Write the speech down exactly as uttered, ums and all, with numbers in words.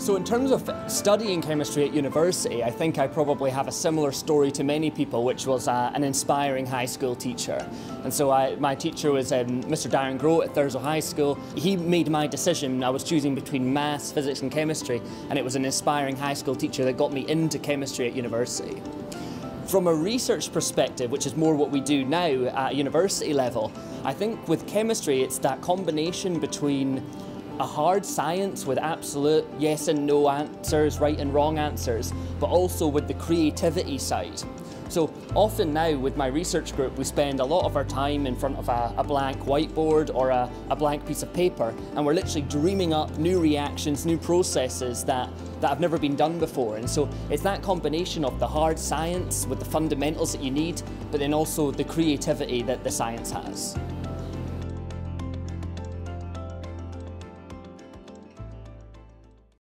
So in terms of studying chemistry at university, I think I probably have a similar story to many people, which was uh, an inspiring high school teacher. And so I, my teacher was um, Mister Darren Groh at Thurzel High School. He made my decision. I was choosing between maths, physics and chemistry, and it was an inspiring high school teacher that got me into chemistry at university. From a research perspective, which is more what we do now at university level, I think with chemistry it's that combination between a hard science with absolute yes and no answers, right and wrong answers, but also with the creativity side. So often now with my research group, we spend a lot of our time in front of a, a blank whiteboard or a, a blank piece of paper, and we're literally dreaming up new reactions, new processes that, that have never been done before. And so it's that combination of the hard science with the fundamentals that you need, but then also the creativity that the science has.